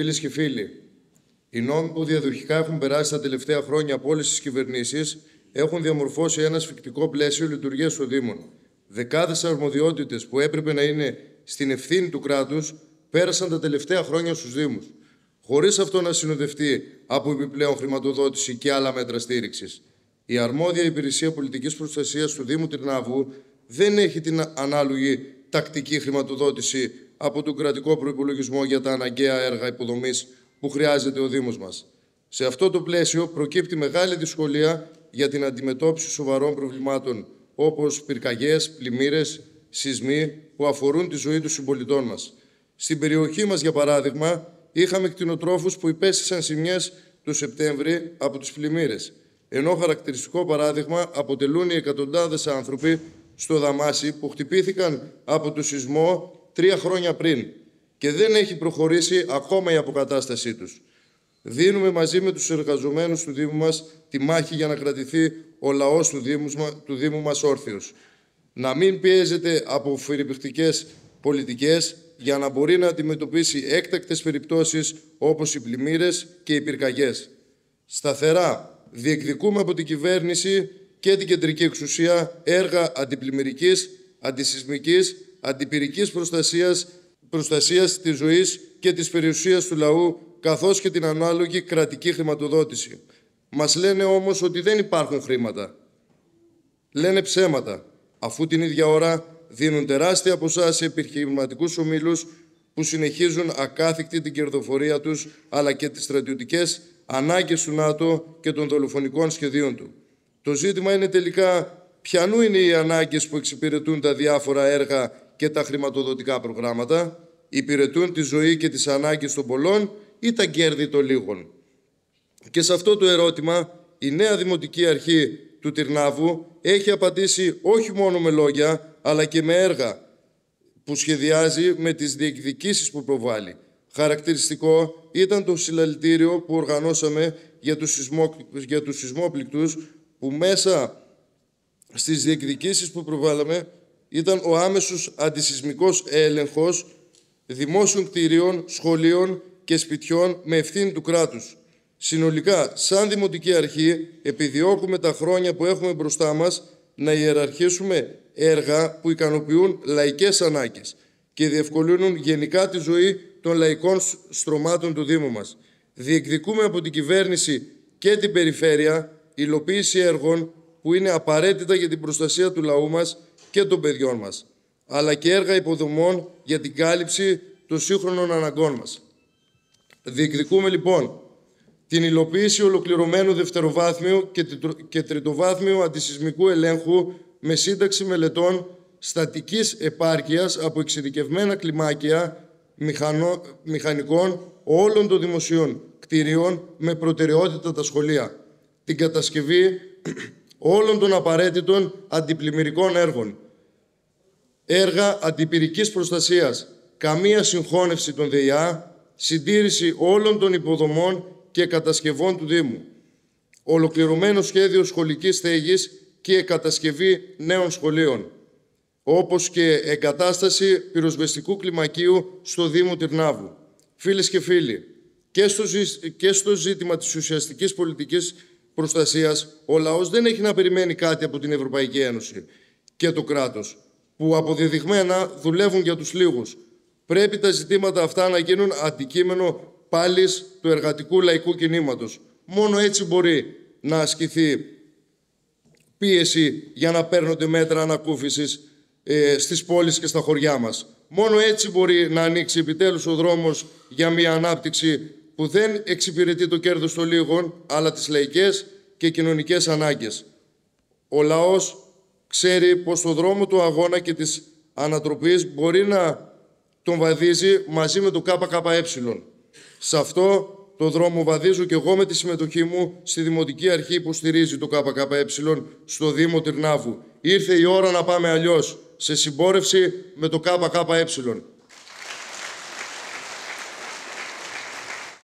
Φίλες και φίλοι, οι νόμοι που διαδοχικά έχουν περάσει τα τελευταία χρόνια από όλες τις κυβερνήσεις έχουν διαμορφώσει ένα σφικτικό πλαίσιο λειτουργίας των Δήμων. Δεκάδες αρμοδιότητες που έπρεπε να είναι στην ευθύνη του κράτους πέρασαν τα τελευταία χρόνια στους Δήμους, χωρίς αυτό να συνοδευτεί από επιπλέον χρηματοδότηση και άλλα μέτρα στήριξης. Η αρμόδια υπηρεσία πολιτικής προστασίας του Δήμου Τυρνάβου δεν έχει την ανάλογη τακτική χρηματοδότηση από τον κρατικό προϋπολογισμό για τα αναγκαία έργα υποδομής που χρειάζεται ο Δήμος μας. Σε αυτό το πλαίσιο προκύπτει μεγάλη δυσκολία για την αντιμετώπιση σοβαρών προβλημάτων, όπως πυρκαγιές, πλημμύρες, σεισμοί που αφορούν τη ζωή των συμπολιτών μας. Στην περιοχή μας, για παράδειγμα, είχαμε κτηνοτρόφους που υπέστησαν ζημιές το Σεπτέμβρη από τις πλημμύρες, ενώ χαρακτηριστικό παράδειγμα αποτελούν οι εκατοντάδες άνθρωποι στο Δαμάσι που χτυπήθηκαν από το σεισμό 3 χρόνια πριν και δεν έχει προχωρήσει ακόμα η αποκατάστασή τους. Δίνουμε μαζί με τους εργαζομένους του Δήμου μας τη μάχη για να κρατηθεί ο λαός του Δήμου μας όρθιος. Να μην πιέζεται από φιρυπιχτικές πολιτικές για να μπορεί να αντιμετωπίσει έκτακτες περιπτώσεις όπως οι πλημμύρες και οι πυρκαγιές. Σταθερά διεκδικούμε από την κυβέρνηση και την κεντρική εξουσία έργα αντιπλημμυρικής, αντισυσμικής, αντιπυρικής προστασίας της ζωής και της περιουσίας του λαού, καθώς και την ανάλογη κρατική χρηματοδότηση. Μας λένε όμως ότι δεν υπάρχουν χρήματα. Λένε ψέματα, αφού την ίδια ώρα δίνουν τεράστια ποσά σε επιχειρηματικούς ομίλους που συνεχίζουν ακάθεκτη την κερδοφορία τους, αλλά και τις στρατιωτικές ανάγκες του ΝΑΤΟ και των δολοφονικών σχεδίων του. Το ζήτημα είναι τελικά ποιανού είναι οι ανάγκες που εξυπηρετούν τα διάφορα έργα και τα χρηματοδοτικά προγράμματα, υπηρετούν τη ζωή και τις ανάγκες των πολλών ή τα κέρδη των λίγων. Και σε αυτό το ερώτημα η νέα Δημοτική Αρχή του Τυρνάβου έχει απαντήσει όχι μόνο με λόγια, αλλά και με έργα που σχεδιάζει με τις διεκδικήσεις που προβάλλει. Χαρακτηριστικό ήταν το συλλαλητήριο που οργανώσαμε για τους σεισμόπληκτους, που μέσα στις διεκδικήσεις που προβάλαμε ήταν ο άμεσος αντισυσμικός έλεγχος δημόσιων κτηρίων, σχολείων και σπιτιών με ευθύνη του κράτους. Συνολικά, σαν Δημοτική Αρχή, επιδιώκουμε τα χρόνια που έχουμε μπροστά μας να ιεραρχήσουμε έργα που ικανοποιούν λαϊκές ανάγκες και διευκολύνουν γενικά τη ζωή των λαϊκών στρωμάτων του Δήμου μας. Διεκδικούμε από την κυβέρνηση και την περιφέρεια υλοποίηση έργων που είναι απαραίτητα για την προστασία του λαού μας και των παιδιών μας, αλλά και έργα υποδομών για την κάλυψη των σύγχρονων αναγκών μας. Διεκδικούμε λοιπόν την υλοποίηση ολοκληρωμένου δευτεροβάθμιου και τριτοβάθμιου αντισυσμικού ελέγχου με σύνταξη μελετών στατικής επάρκειας από εξειδικευμένα κλιμάκια μηχανικών όλων των δημοσίων κτηρίων με προτεραιότητα τα σχολεία, την κατασκευή όλων των απαραίτητων αντιπλημμυρικών έργων, έργα αντιπυρικής προστασίας, καμία συγχώνευση των ΔΕΙΑ, συντήρηση όλων των υποδομών και κατασκευών του Δήμου, ολοκληρωμένο σχέδιο σχολικής στέγης και κατασκευή νέων σχολείων, όπως και εγκατάσταση πυροσβεστικού κλιμακίου στο Δήμο Τυρνάβου. Φίλες και φίλοι, και στο ζήτημα της ουσιαστικής πολιτικής προστασίας, ο λαός δεν έχει να περιμένει κάτι από την Ευρωπαϊκή Ένωση και το κράτος, που αποδεδειγμένα δουλεύουν για τους λίγους. Πρέπει τα ζητήματα αυτά να γίνουν αντικείμενο πάλης του εργατικού λαϊκού κινήματος. Μόνο έτσι μπορεί να ασκηθεί πίεση για να παίρνονται μέτρα ανακούφισης στις πόλεις και στα χωριά μας. Μόνο έτσι μπορεί να ανοίξει επιτέλους ο δρόμος για μια ανάπτυξη που δεν εξυπηρετεί το κέρδος των λίγων, αλλά τις λαϊκές και κοινωνικές ανάγκες. Ο λαός ξέρει πως το δρόμο του αγώνα και της ανατροπής μπορεί να τον βαδίζει μαζί με το ΚΚΕ. Σε αυτό το δρόμο βαδίζω και εγώ με τη συμμετοχή μου στη Δημοτική Αρχή που στηρίζει το ΚΚΕ στο Δήμο Τυρνάβου. Ήρθε η ώρα να πάμε αλλιώς, σε συμπόρευση με το ΚΚΕ.